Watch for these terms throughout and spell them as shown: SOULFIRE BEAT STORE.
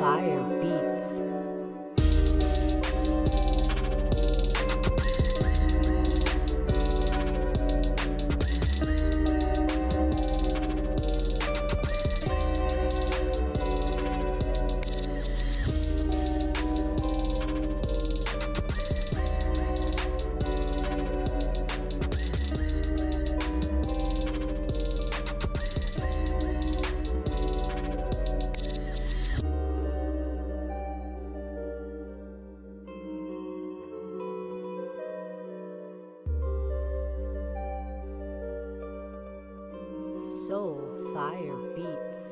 Soulfire Beats. Soulfire Beats. Soulfire Beats.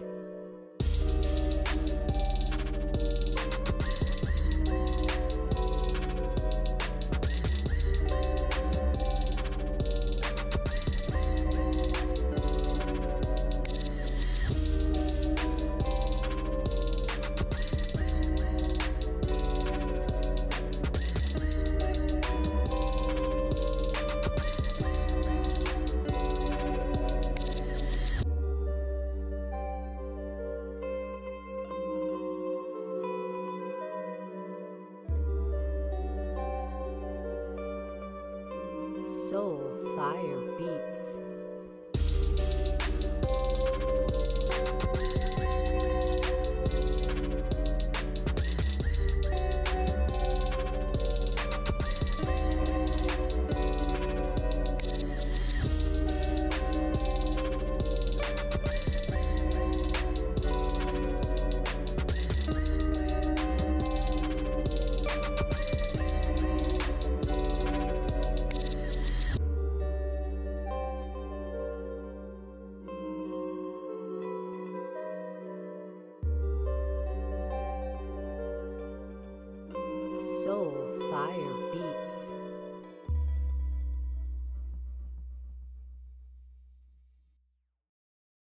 Soulfire Beats.